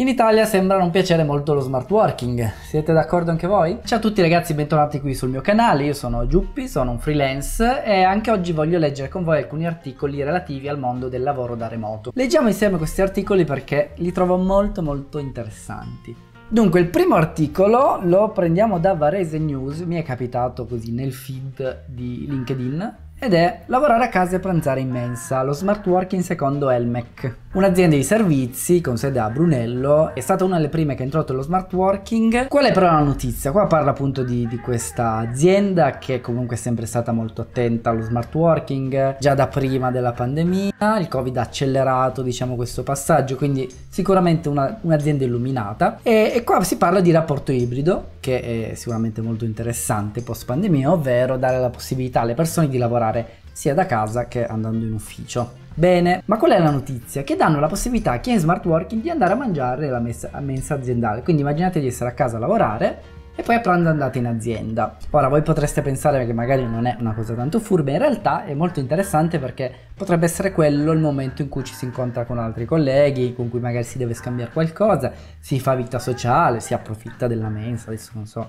In Italia sembra non piacere molto lo smart working, siete d'accordo anche voi? Ciao a tutti ragazzi, bentornati qui sul mio canale, io sono Giuppi, sono un freelance e anche oggi voglio leggere con voi alcuni articoli relativi al mondo del lavoro da remoto. Leggiamo insieme questi articoli perché li trovo molto interessanti. Dunque, il primo articolo lo prendiamo da Varese News, mi è capitato così nel feed di LinkedIn, ed è lavorare a casa e pranzare in mensa, lo smart working secondo Helmec. Un'azienda di servizi con sede a Brunello è stata una delle prime che ha introdotto lo smart working. Qual è però la notizia? Qua parla appunto di questa azienda che comunque è sempre stata molto attenta allo smart working già da prima della pandemia. Il Covid ha accelerato, diciamo, questo passaggio, quindi sicuramente un'azienda illuminata e qua si parla di rapporto ibrido, che è sicuramente molto interessante post pandemia, ovvero dare la possibilità alle persone di lavorare sia da casa che andando in ufficio. Bene, ma qual è la notizia? Che danno la possibilità a chi è in smart working di andare a mangiare la mensa aziendale, quindi immaginate di essere a casa a lavorare e poi a pranzo andate in azienda. Ora voi potreste pensare che magari non è una cosa tanto furba, in realtà è molto interessante perché potrebbe essere quello il momento in cui ci si incontra con altri colleghi, con cui magari si deve scambiare qualcosa, si fa vita sociale, si approfitta della mensa, adesso non so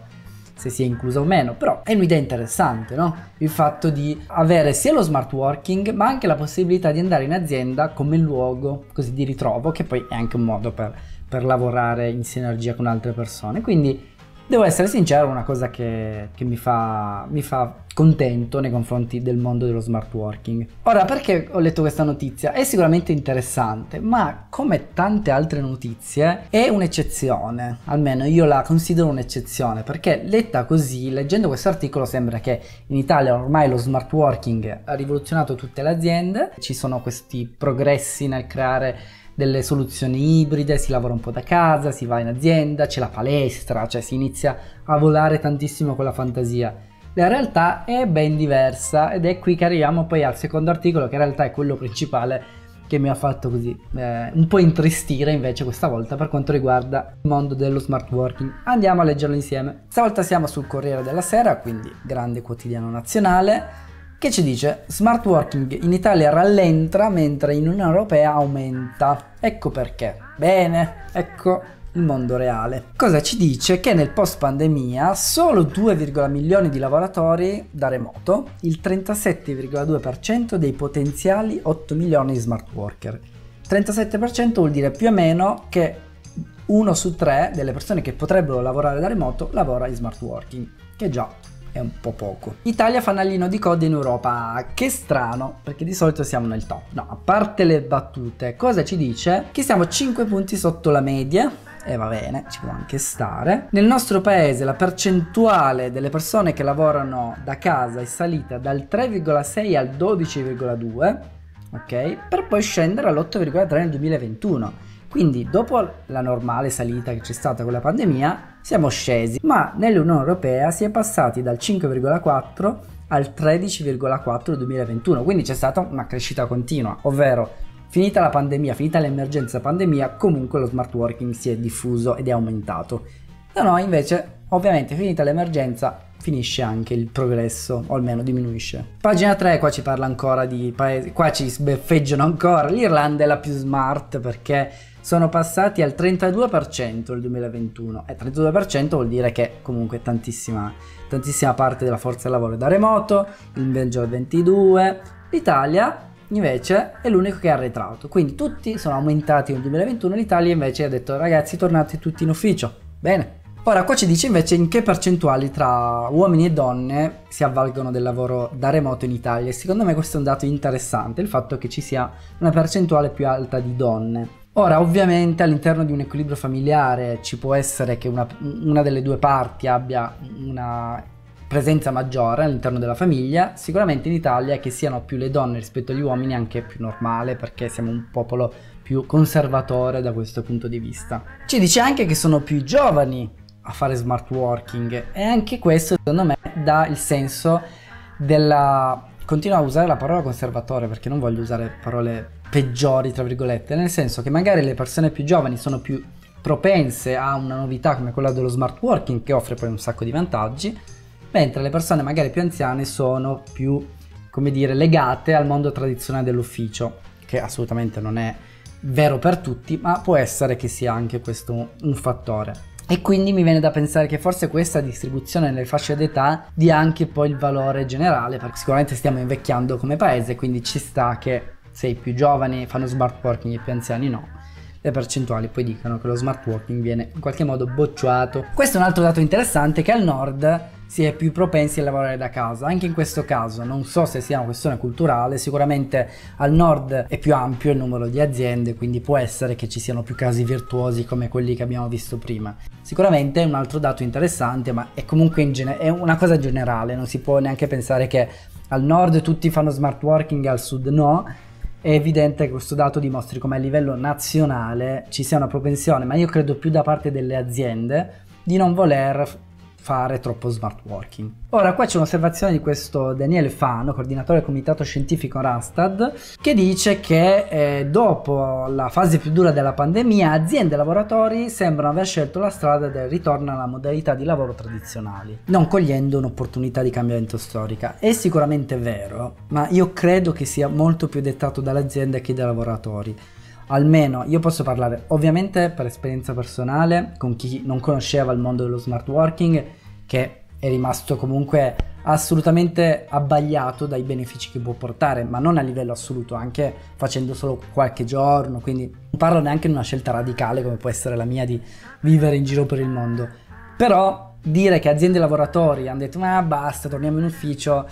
se sia inclusa o meno, però è un'idea interessante, no? Il fatto di avere sia lo smart working ma anche la possibilità di andare in azienda come luogo così di ritrovo, che poi è anche un modo per lavorare in sinergia con altre persone. Quindi devo essere sincero, è una cosa che mi fa contento nei confronti del mondo dello smart working. Ora, perché ho letto questa notizia? È sicuramente interessante, ma come tante altre notizie è un'eccezione, almeno io la considero un'eccezione, perché letta così, leggendo questo articolo, sembra che in Italia ormai lo smart working ha rivoluzionato tutte le aziende, ci sono questi progressi nel creare delle soluzioni ibride, si lavora un po' da casa, si va in azienda, c'è la palestra, cioè si inizia a volare tantissimo con la fantasia. La realtà è ben diversa ed è qui che arriviamo poi al secondo articolo, che in realtà è quello principale che mi ha fatto così un po' intristire invece questa volta per quanto riguarda il mondo dello smart working. Andiamo a leggerlo insieme. Stavolta siamo sul Corriere della Sera, quindi grande quotidiano nazionale, che ci dice smart working in Italia rallenta mentre in Unione Europea aumenta. Ecco perché. Bene, ecco il mondo reale. Cosa ci dice? Che nel post pandemia solo 2,1 milioni di lavoratori da remoto, il 37,2% dei potenziali 8 milioni di smart worker. 37% vuol dire più o meno che 1 su 3 delle persone che potrebbero lavorare da remoto lavora in smart working, che già è un po' poco. Italia fanalino di coda in Europa, che strano, perché di solito siamo nel top. No, a parte le battute, cosa ci dice? Che siamo 5 punti sotto la media, e va bene, ci può anche stare. Nel nostro paese la percentuale delle persone che lavorano da casa è salita dal 3,6 al 12,2, ok? Per poi scendere all'8,3 nel 2021. Quindi dopo la normale salita che c'è stata con la pandemia siamo scesi, ma nell'Unione Europea si è passati dal 5,4 al 13,4 nel 2021, quindi c'è stata una crescita continua, ovvero finita la pandemia, finita l'emergenza pandemia, comunque lo smart working si è diffuso ed è aumentato. Da noi invece ovviamente finita l'emergenza finisce anche il progresso, o almeno diminuisce. Pagina 3, qua ci parla ancora di paesi, qua ci sbeffeggiano ancora, l'Irlanda è la più smart perché sono passati al 32% nel 2021 e 32% vuol dire che comunque tantissima parte della forza lavoro è da remoto, il Belgio al 22%, l'Italia invece è l'unico che è arretrato, quindi tutti sono aumentati nel 2021, l'Italia invece ha detto ragazzi tornate tutti in ufficio, bene. Ora qua ci dice invece in che percentuali tra uomini e donne si avvalgono del lavoro da remoto in Italia. Secondo me questo è un dato interessante, il fatto che ci sia una percentuale più alta di donne. Ora ovviamente all'interno di un equilibrio familiare ci può essere che una delle due parti abbia una presenza maggiore all'interno della famiglia. Sicuramente in Italia che siano più le donne rispetto agli uomini è anche più normale perché siamo un popolo più conservatore da questo punto di vista. Ci dice anche che sono più giovani a fare smart working e anche questo secondo me dà il senso della... Continuo a usare la parola conservatore perché non voglio usare parole peggiori tra virgolette, nel senso che magari le persone più giovani sono più propense a una novità come quella dello smart working che offre poi un sacco di vantaggi, mentre le persone magari più anziane sono più, come dire, legate al mondo tradizionale dell'ufficio, che assolutamente non è vero per tutti, ma può essere che sia anche questo un fattore. E quindi mi viene da pensare che forse questa distribuzione nelle fasce d'età dia anche poi il valore generale, perché sicuramente stiamo invecchiando come paese, quindi ci sta che se i più giovani fanno smart working e i più anziani no, le percentuali poi dicono che lo smart working viene in qualche modo bocciato. Questo è un altro dato interessante, che al nord si è più propensi a lavorare da casa. Anche in questo caso non so se sia una questione culturale, sicuramente al nord è più ampio il numero di aziende, quindi può essere che ci siano più casi virtuosi come quelli che abbiamo visto prima. Sicuramente è un altro dato interessante, ma è comunque è una cosa generale, non si può neanche pensare che al nord tutti fanno smart working e al sud no. È evidente che questo dato dimostri come a livello nazionale ci sia una propensione, ma io credo più da parte delle aziende, di non voler fare troppo smart working. Ora qua c'è un'osservazione di questo Daniele Fano, coordinatore del comitato scientifico Randstad, che dice che dopo la fase più dura della pandemia aziende e lavoratori sembrano aver scelto la strada del ritorno alla modalità di lavoro tradizionali, non cogliendo un'opportunità di cambiamento storica. È sicuramente vero, ma io credo che sia molto più dettato dall'azienda che dai lavoratori. Almeno io posso parlare ovviamente per esperienza personale con chi non conosceva il mondo dello smart working, che è rimasto comunque assolutamente abbagliato dai benefici che può portare, ma non a livello assoluto, anche facendo solo qualche giorno, quindi non parlo neanche di una scelta radicale come può essere la mia di vivere in giro per il mondo. Però dire che aziende e lavoratori hanno detto ma basta, torniamo in ufficio,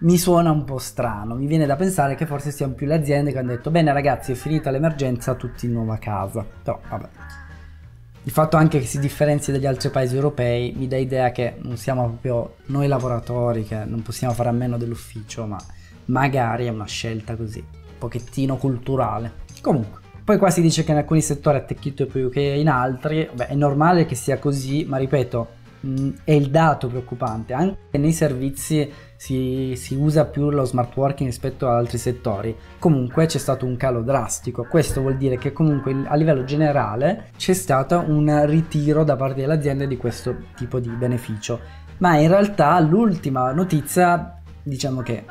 mi suona un po' strano. Mi viene da pensare che forse siano più le aziende che hanno detto bene ragazzi, è finita l'emergenza, tutti in nuova casa. Però vabbè, il fatto anche che si differenzi dagli altri paesi europei mi dà idea che non siamo proprio noi lavoratori che non possiamo fare a meno dell'ufficio, ma magari è una scelta così un pochettino culturale. Comunque poi qua si dice che in alcuni settori è attecchito più che in altri. Beh, è normale che sia così, ma ripeto, è il dato preoccupante. Anche nei servizi si usa più lo smart working rispetto ad altri settori. Comunque c'è stato un calo drastico, questo vuol dire che comunque a livello generale c'è stato un ritiro da parte dell'azienda di questo tipo di beneficio. Ma in realtà l'ultima notizia diciamo che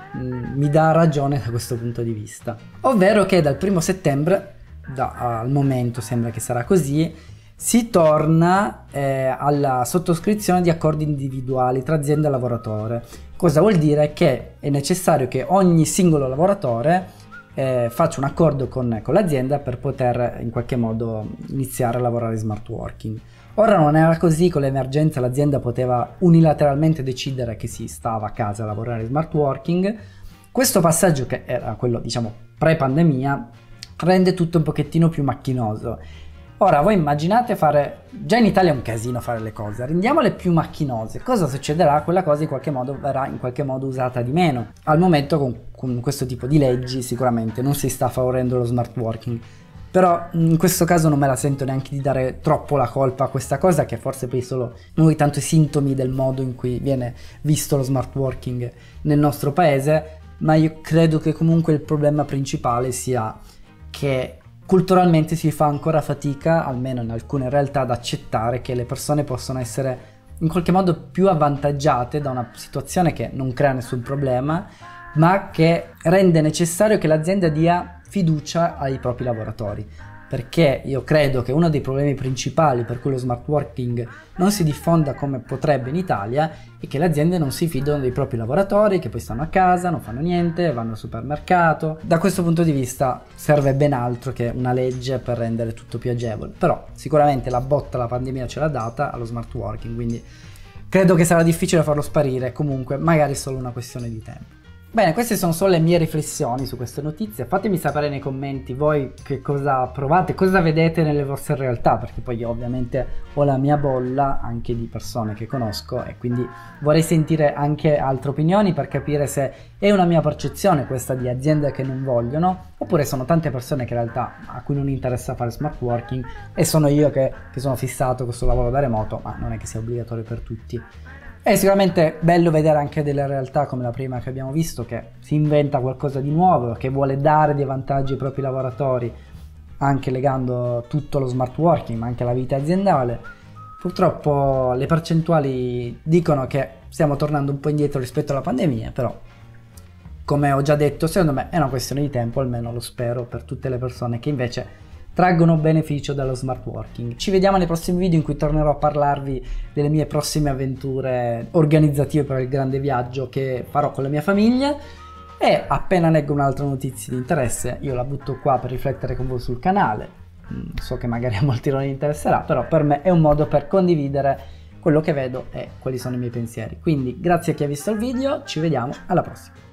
mi dà ragione da questo punto di vista, ovvero che dal 1° settembre, al momento sembra che sarà così, si torna alla sottoscrizione di accordi individuali tra azienda e lavoratore. Cosa vuol dire? Che è necessario che ogni singolo lavoratore faccia un accordo con l'azienda per poter in qualche modo iniziare a lavorare smart working. Ora non era così, con l'emergenza l'azienda poteva unilateralmente decidere che si stava a casa a lavorare smart working. Questo passaggio, che era quello diciamo pre-pandemia, rende tutto un pochettino più macchinoso. Ora voi immaginate fare, già in Italia è un casino fare le cose, rendiamole più macchinose. Cosa succederà? Quella cosa in qualche modo verrà in qualche modo usata di meno. Al momento con questo tipo di leggi sicuramente non si sta favorendo lo smart working, però in questo caso non me la sento neanche di dare troppo la colpa a questa cosa, che forse poi solo noi tanto i sintomi del modo in cui viene visto lo smart working nel nostro paese. Ma io credo che comunque il problema principale sia che culturalmente si fa ancora fatica, almeno in alcune realtà, ad accettare che le persone possono essere in qualche modo più avvantaggiate da una situazione che non crea nessun problema, ma che rende necessario che l'azienda dia fiducia ai propri lavoratori. Perché io credo che uno dei problemi principali per cui lo smart working non si diffonda come potrebbe in Italia è che le aziende non si fidano dei propri lavoratori, che poi stanno a casa, non fanno niente, vanno al supermercato. Da questo punto di vista serve ben altro che una legge per rendere tutto più agevole. Però sicuramente la botta la pandemia ce l'ha data allo smart working, quindi credo che sarà difficile farlo sparire. Comunque magari è solo una questione di tempo. Bene, queste sono solo le mie riflessioni su queste notizie. Fatemi sapere nei commenti voi che cosa provate, cosa vedete nelle vostre realtà, perché poi io ovviamente ho la mia bolla anche di persone che conosco e quindi vorrei sentire anche altre opinioni per capire se è una mia percezione questa di aziende che non vogliono, oppure sono tante persone che in realtà a cui non interessa fare smart working e sono io che sono fissato con questo lavoro da remoto, ma non è che sia obbligatorio per tutti. È sicuramente bello vedere anche delle realtà come la prima che abbiamo visto, che si inventa qualcosa di nuovo, che vuole dare dei vantaggi ai propri lavoratori, anche legando tutto allo smart working, ma anche alla vita aziendale. Purtroppo le percentuali dicono che stiamo tornando un po' indietro rispetto alla pandemia, però come ho già detto, secondo me è una questione di tempo, almeno lo spero per tutte le persone che invece traggono beneficio dallo smart working. Ci vediamo nei prossimi video in cui tornerò a parlarvi delle mie prossime avventure organizzative per il grande viaggio che farò con la mia famiglia, e appena leggo un'altra notizia di interesse io la butto qua per riflettere con voi sul canale. So che magari a molti non interesserà, però per me è un modo per condividere quello che vedo e quali sono i miei pensieri. Quindi grazie a chi ha visto il video, ci vediamo alla prossima.